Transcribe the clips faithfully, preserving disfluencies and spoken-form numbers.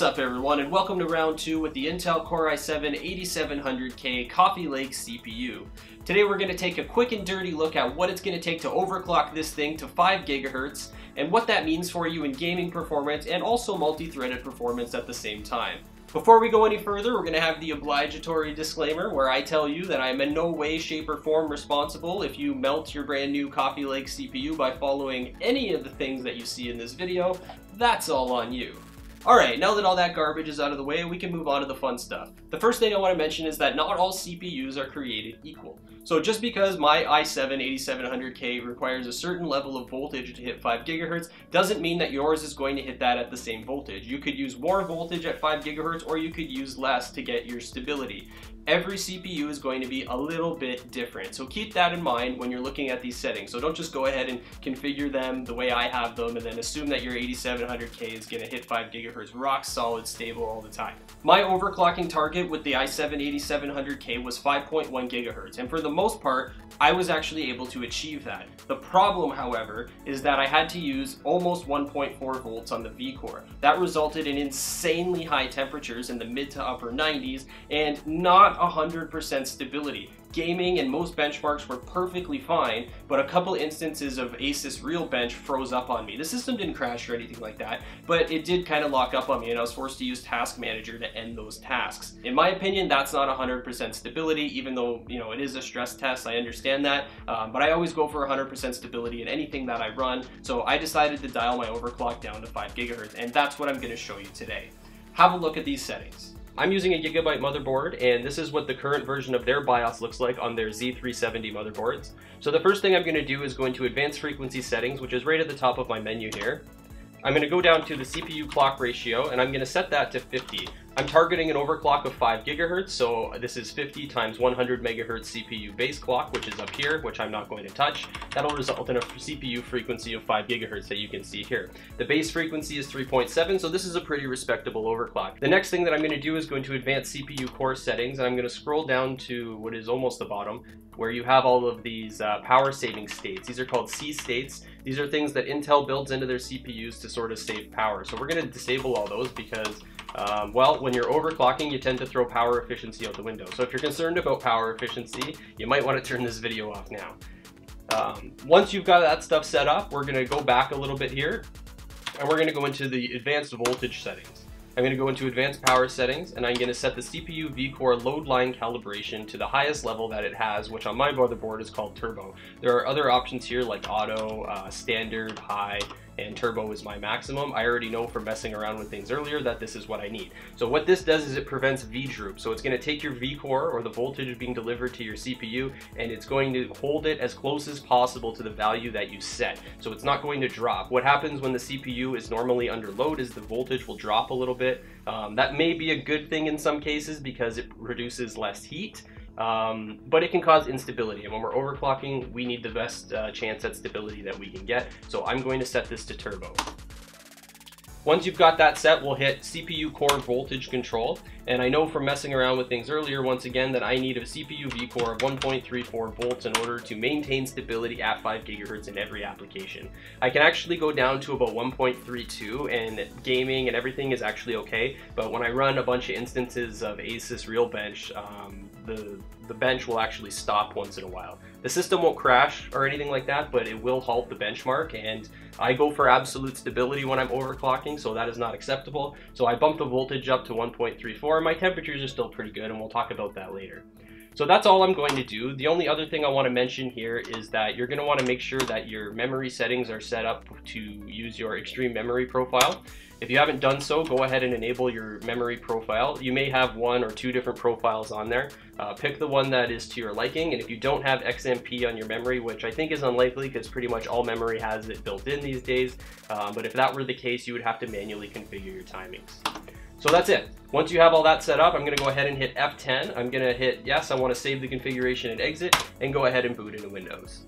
What's up everyone, and welcome to round two with the Intel Core i seven eighty-seven hundred K Coffee Lake C P U. Today we're going to take a quick and dirty look at what it's going to take to overclock this thing to five gigahertz and what that means for you in gaming performance and also multi-threaded performance at the same time. Before we go any further, we're going to have the obligatory disclaimer where I tell you that I am in no way, shape, or form responsible if you melt your brand new Coffee Lake C P U by following any of the things that you see in this video. That's all on you. Alright, now that all that garbage is out of the way, we can move on to the fun stuff. The first thing I want to mention is that not all C P Us are created equal. So just because my i seven eighty-seven hundred K requires a certain level of voltage to hit five gigahertz doesn't mean that yours is going to hit that at the same voltage. You could use more voltage at five gigahertz or you could use less to get your stability. Every C P U is going to be a little bit different, so keep that in mind when you're looking at these settings. So don't just go ahead and configure them the way I have them and then assume that your eighty-seven hundred K is going to hit five gigahertz. Rock solid, stable all the time. My overclocking target with the i seven eighty-seven hundred K was five point one gigahertz, and for the most part I was actually able to achieve that. The problem, however, is that I had to use almost one point four volts on the vCore. That resulted in insanely high temperatures in the mid to upper nineties and not one hundred percent stability. Gaming and most benchmarks were perfectly fine, but a couple instances of Asus RealBench froze up on me. The system didn't crash or anything like that, but it did kind of lock up on me and I was forced to use Task Manager to end those tasks. In my opinion, that's not one hundred percent stability, even though, you know, it is a stress test, I understand that, um, but I always go for one hundred percent stability in anything that I run, so I decided to dial my overclock down to five gigahertz, and that's what I'm going to show you today. Have a look at these settings. I'm using a Gigabyte motherboard, and this is what the current version of their BIOS looks like on their Z three seventy motherboards. So the first thing I'm going to do is go into advanced frequency settings, which is right at the top of my menu here. I'm going to go down to the C P U clock ratio, and I'm going to set that to fifty. I'm targeting an overclock of five gigahertz, so this is fifty times one hundred megahertz C P U base clock, which is up here, which I'm not going to touch. That'll result in a C P U frequency of five gigahertz that you can see here. The base frequency is three point seven, so this is a pretty respectable overclock. The next thing that I'm going to do is go into advanced C P U core settings, and I'm going to scroll down to what is almost the bottom, where you have all of these uh, power saving states. These are called C states. These are things that Intel builds into their C P Us to sort of save power. So we're going to disable all those because Um, well, when you're overclocking, you tend to throw power efficiency out the window. So if you're concerned about power efficiency, you might want to turn this video off now. Um, once you've got that stuff set up, we're going to go back a little bit here, and we're going to go into the advanced voltage settings. I'm going to go into advanced power settings, and I'm going to set the C P U vCore load line calibration to the highest level that it has, which on my motherboard is called turbo. There are other options here like auto, uh, standard, high, and turbo is my maximum. I already know from messing around with things earlier that this is what I need. So what this does is it prevents V droop. So it's going to take your vCore, or the voltage being delivered to your C P U, and it's going to hold it as close as possible to the value that you set. So it's not going to drop. What happens when the C P U is normally under load is the voltage will drop a little bit. Um, that may be a good thing in some cases because it reduces less heat. Um, but it can cause instability, and when we're overclocking, we need the best uh, chance at stability that we can get. So I'm going to set this to turbo. Once you've got that set, we'll hit C P U core voltage control. And I know from messing around with things earlier, once again, that I need a C P U vCore of one point three four volts in order to maintain stability at five gigahertz in every application. I can actually go down to about one point three two, and gaming and everything is actually okay. But when I run a bunch of instances of Asus RealBench, um, the, the bench will actually stop once in a while. The system won't crash or anything like that, but it will halt the benchmark, and I go for absolute stability when I'm overclocking, so that is not acceptable. So I bump the voltage up to one point three four. My temperatures are still pretty good, and we'll talk about that later. So that's all I'm going to do. The only other thing I want to mention here is that you're going to want to make sure that your memory settings are set up to use your extreme memory profile. If you haven't done so, go ahead and enable your memory profile. You may have one or two different profiles on there. Uh, pick the one that is to your liking, and if you don't have X M P on your memory, which I think is unlikely because pretty much all memory has it built in these days, um, but if that were the case, you would have to manually configure your timings. So that's it. Once you have all that set up, I'm going to go ahead and hit F ten. I'm going to hit yes, I want to save the configuration and exit, and go ahead and boot into Windows.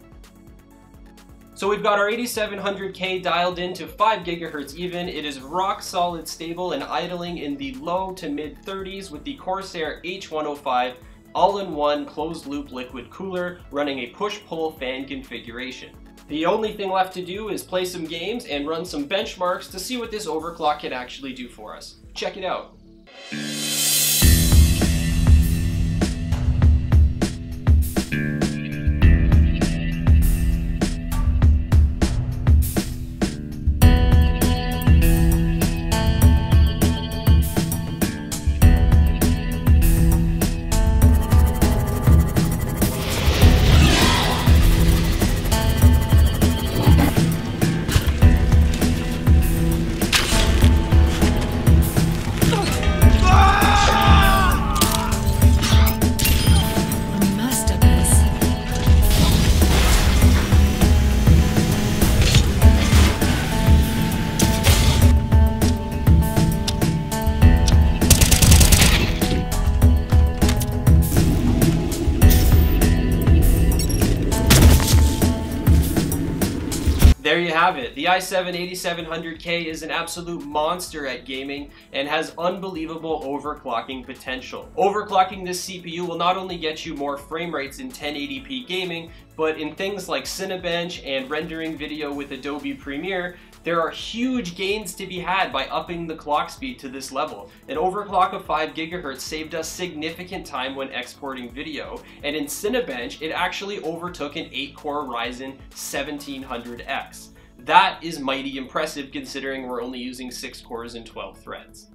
So we've got our eighty-seven hundred K dialed into five gigahertz even. It is rock solid stable and idling in the low to mid thirties with the Corsair H one oh five all-in-one closed loop liquid cooler running a push-pull fan configuration. The only thing left to do is play some games and run some benchmarks to see what this overclock can actually do for us. Check it out. There you have it. The i seven eighty-seven hundred K is an absolute monster at gaming and has unbelievable overclocking potential. Overclocking this C P U will not only get you more frame rates in ten eighty p gaming, but in things like Cinebench and rendering video with Adobe Premiere, there are huge gains to be had by upping the clock speed to this level. An overclock of five gigahertz saved us significant time when exporting video, and in Cinebench, it actually overtook an eight core Ryzen seventeen hundred X. That is mighty impressive considering we're only using six cores and twelve threads.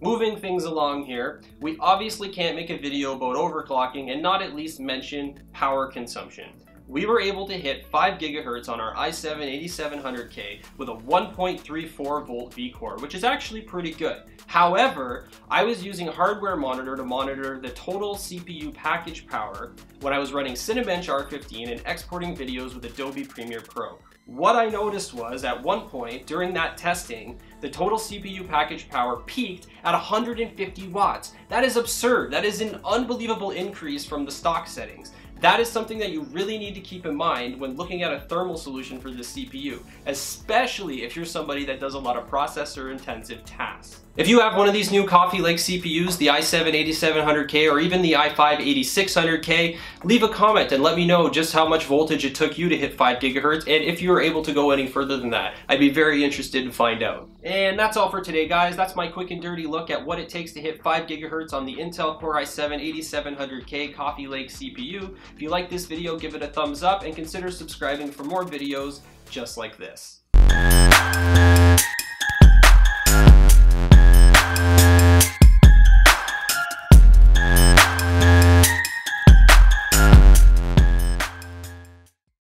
Moving things along here, we obviously can't make a video about overclocking and not at least mention power consumption. We were able to hit five gigahertz on our i seven eighty-seven hundred K with a one point three four volt V-core, which is actually pretty good. However, I was using a hardware monitor to monitor the total C P U package power when I was running Cinebench R fifteen and exporting videos with Adobe Premiere Pro. What I noticed was, at one point during that testing, the total C P U package power peaked at one hundred fifty watts. That is absurd. That is an unbelievable increase from the stock settings. That is something that you really need to keep in mind when looking at a thermal solution for this C P U, especially if you're somebody that does a lot of processor-intensive tasks. If you have one of these new Coffee Lake C P Us, the i seven eighty-seven hundred K or even the i five eighty-six hundred K, leave a comment and let me know just how much voltage it took you to hit five gigahertz and if you were able to go any further than that. I'd be very interested to find out. And that's all for today, guys. That's my quick and dirty look at what it takes to hit five gigahertz on the Intel Core i seven eighty-seven hundred K Coffee Lake C P U. If you like this video, give it a thumbs up and consider subscribing for more videos just like this.